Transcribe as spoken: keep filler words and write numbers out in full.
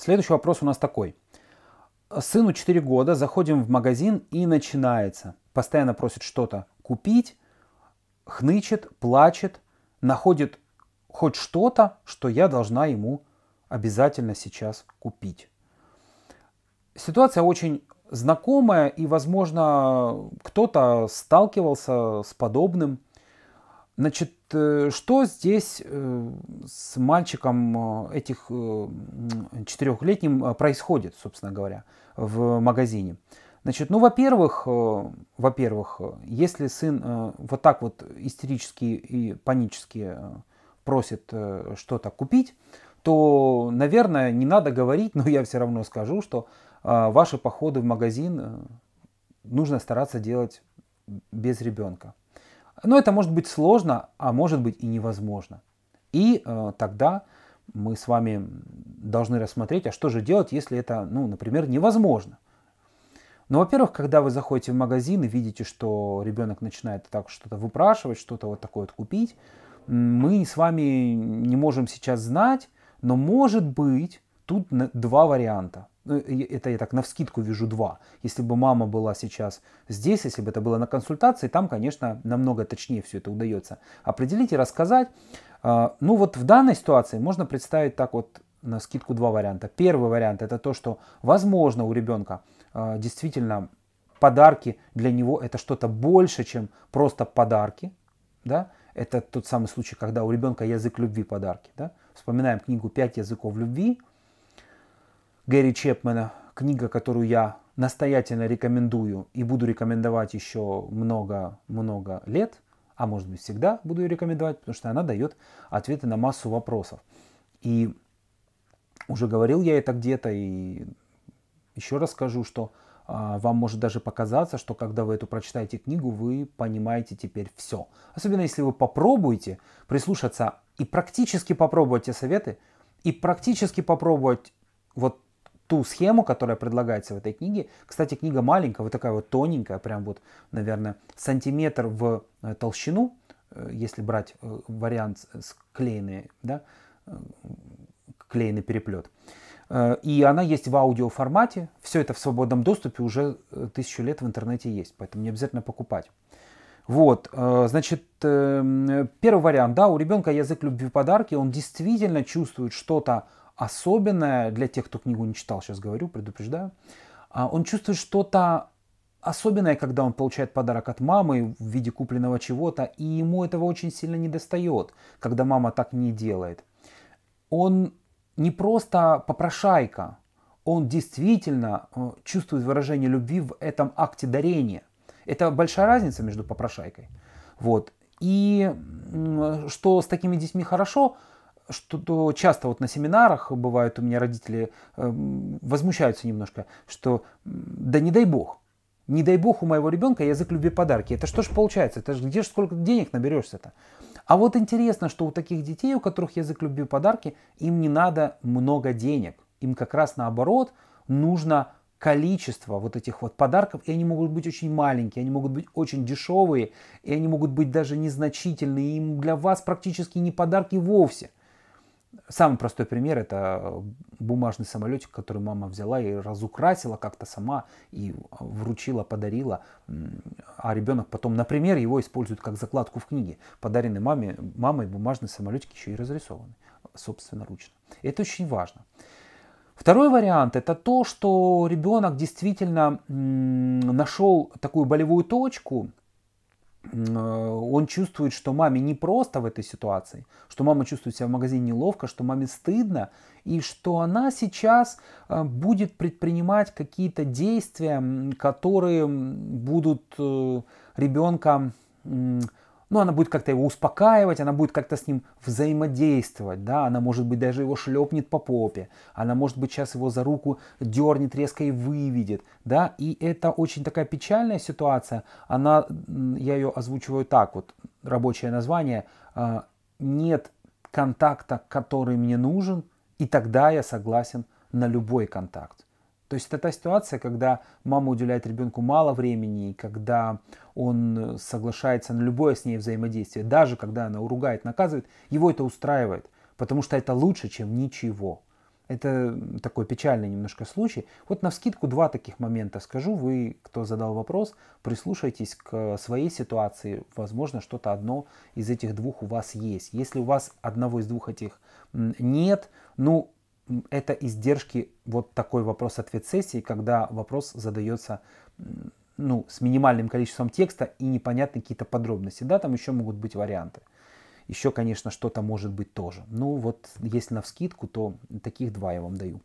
Следующий вопрос у нас такой. Сыну четыре года, заходим в магазин и начинается. Постоянно просит что-то купить, хнычет, плачет, находит хоть что-то, что я должна ему обязательно сейчас купить. Ситуация очень знакомая, и, возможно, кто-то сталкивался с подобным. Значит, что здесь с мальчиком этих четырехлетним происходит, собственно говоря, в магазине? Значит, ну, во-первых, во-первых, если сын вот так вот истерически и панически просит что-то купить, то, наверное, не надо говорить, но я все равно скажу, что ваши походы в магазин нужно стараться делать без ребенка. Но это может быть сложно, а может быть и невозможно. И э, тогда мы с вами должны рассмотреть, а что же делать, если это, ну, например, невозможно. Ну, во-первых, когда вы заходите в магазин и видите, что ребенок начинает так что-то выпрашивать, что-то вот такое вот купить, мы с вами не можем сейчас знать, но может быть тут два варианта. Это я так навскидку вижу два. Если бы мама была сейчас здесь, если бы это было на консультации, там, конечно, намного точнее все это удается определить и рассказать. Ну вот в данной ситуации можно представить так вот навскидку два варианта. Первый вариант — это то, что, возможно, у ребенка действительно подарки для него — это что-то больше, чем просто подарки. Да? Это тот самый случай, когда у ребенка язык любви подарки. Да? Вспоминаем книгу «Пять языков любви» Гэри Чепмена, книга, которую я настоятельно рекомендую и буду рекомендовать еще много-много лет, а может быть всегда буду ее рекомендовать, потому что она дает ответы на массу вопросов. И уже говорил я это где-то, и еще раз скажу, что а, вам может даже показаться, что когда вы эту прочитаете книгу, вы понимаете теперь все. Особенно если вы попробуете прислушаться и практически попробовать те советы, и практически попробовать вот ту схему, которая предлагается в этой книге. Кстати, книга маленькая, вот такая вот тоненькая, прям вот, наверное, сантиметр в толщину, если брать вариант склеенный, да, клеенный переплет. И она есть в аудиоформате, все это в свободном доступе, уже тысячу лет в интернете есть, поэтому не обязательно покупать. Вот, значит, первый вариант, да, у ребенка язык любви подарки, он действительно чувствует что-то особенное, для тех, кто книгу не читал, сейчас говорю, предупреждаю, он чувствует что-то особенное, когда он получает подарок от мамы в виде купленного чего-то, и ему этого очень сильно недостает, когда мама так не делает. Он не просто попрошайка, он действительно чувствует выражение любви в этом акте дарения. Это большая разница между попрошайкой. Вот. И что с такими детьми хорошо, что часто вот на семинарах бывают у меня родители э, возмущаются немножко, что да не дай бог, не дай бог у моего ребенка язык любви подарки. Это что ж получается, это ж где ж сколько денег наберешься-то? А вот интересно, что у таких детей, у которых язык любви подарки, им не надо много денег. Им как раз наоборот нужно количество вот этих вот подарков, и они могут быть очень маленькие, они могут быть очень дешевые, и они могут быть даже незначительные, им для вас практически не подарки вовсе. Самый простой пример — это бумажный самолетик, который мама взяла и разукрасила как-то сама, и вручила, подарила, а ребенок потом, например, его использует как закладку в книге. Подаренный маме, мамой бумажный самолетик еще и разрисованы собственноручно. Это очень важно. Второй вариант — это то, что ребенок действительно нашел такую болевую точку. Он чувствует, что маме непросто в этой ситуации, что мама чувствует себя в магазине неловко, что маме стыдно, и что она сейчас будет предпринимать какие-то действия, которые будут ребенка, ну, она будет как-то его успокаивать, она будет как-то с ним взаимодействовать, да, она, может быть, даже его шлепнет по попе, она, может быть, сейчас его за руку дернет резко и выведет, да, и это очень такая печальная ситуация, она, я ее озвучиваю так, вот, рабочее название, нет контакта, который мне нужен, и тогда я согласен на любой контакт. То есть это та ситуация, когда мама уделяет ребенку мало времени, когда он соглашается на любое с ней взаимодействие, даже когда она ругает, наказывает, его это устраивает, потому что это лучше, чем ничего. Это такой печальный немножко случай. Вот навскидку два таких момента скажу. Вы, кто задал вопрос, прислушайтесь к своей ситуации. Возможно, что-то одно из этих двух у вас есть. Если у вас одного из двух этих нет, ну, это издержки вот такой вопрос-ответ сессии, когда вопрос задается ну, с минимальным количеством текста и непонятны какие-то подробности. Да, там еще могут быть варианты. Еще, конечно, что-то может быть тоже. Ну вот, если навскидку, то таких два я вам даю.